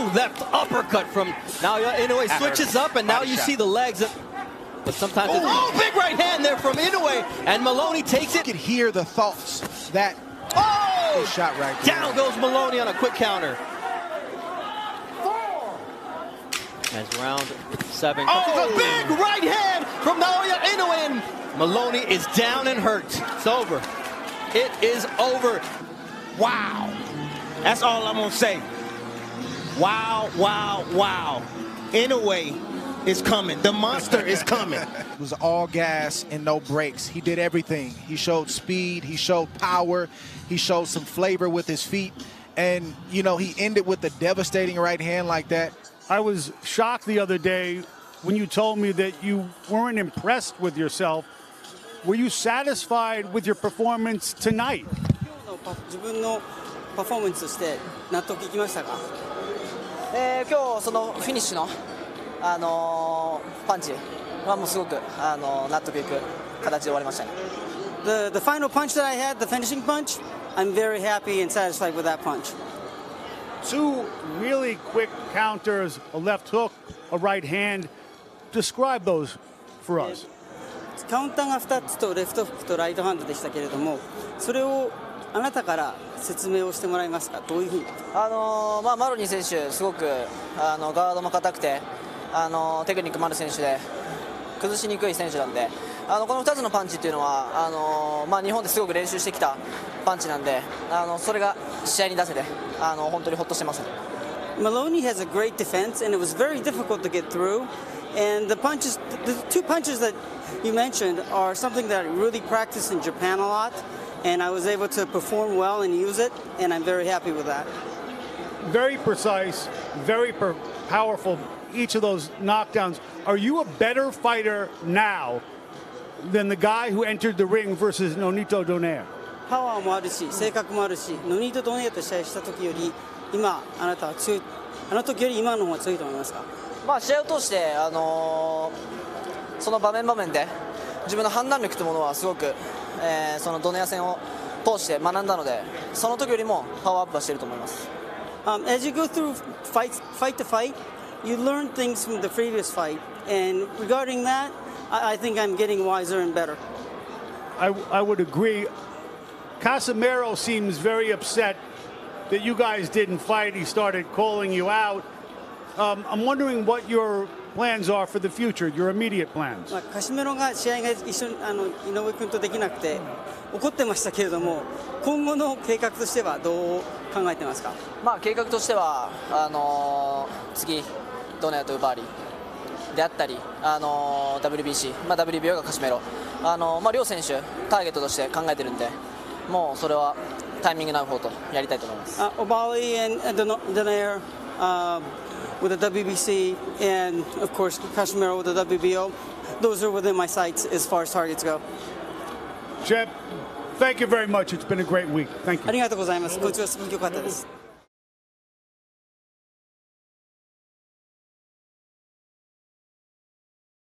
Oh, left uppercut from Naoya Inoue switches up, and now you see the legs. But sometimes it's, oh, big right hand there from Inoue, and Maloney takes it. You can hear the thoughts that shot right there. Down goes Maloney on a quick counter. As round 7 comes. Oh, big right hand from Naoya Inoue. Maloney is down and hurt. It's over. It is over. Wow. That's all I'm going to say. Wow, wow, wow. Inoue is coming. The monster is coming. It was all gas and no brakes. He did everything. He showed speed. He showed power. He showed some flavor with his feet. And, you know, he ended with a devastating right hand like that. I was shocked the other day when you told me that you weren't impressed with yourself. Were you satisfied with your performance tonight? パフォーマンスとして納得いきましたか？今日そのフィニッシュのパンチはもうすごく納得いく形で終わりましたね。The final punch that I had, the finishing punch, I'm very happy and satisfied with that punch. Two really quick counters, a left hook, a right hand. Describe those for us. カウンターが2つとレフトフックとライトハンドでしたけれども、それをあなたから説明をしてもらえますか？どういうふうに？マロニー選手すごくガードも硬くてテクニックもある選手で崩しにくい選手なんでこの2つのパンチっていうのは日本ですごく練習してきたパンチなんでそれが試合に出せて本当にホッとしてます。Maloney has a great defense and it was very difficult to get through. And the two punches that you mentioned are something that I really practiced in Japan a lot. And I was able to perform well and use it, and I'm very happy with that. Very precise, very powerful, each of those knockdowns. Are you a better fighter now than the guy who entered the ring versus Nonito Donaire? パワーもあるし、性格もあるし、ノニート・ドネアと試合した時より今あなたは強い。あの時より今の方が強いと思いますか？試合を通してその場面場面で自分の判断力というものはすごく。そのドネア戦を通して学んだので、その時よりもパワーアップはしていると思います。As you go through fight to fight, you learn things from the previous fight, and regarding that, I think I'm getting wiser and better. I would agree. Casimero seems very upset that you guys didn't fight. He started calling you out. I'm wondering what your plans are for the future, your immediate plans. カシメロが試合が一緒に井上君とできなくて怒ってましたけれども、今後の計画としてはどう考えてますか？計画としては次ドネアとウバーリであったりWBC、WBO がカシメロ両選手ターゲットとして考えてるんで、もうそれはタイミングの合う方とやりたいと思います。ウバーリ and Donaire with the WBC and of course Casimero with the WBO. Those are within my sights as far as targets go. Jeb, thank you very much. It's been a great week. Thank you. ありがとうございます。ご視聴よかったです。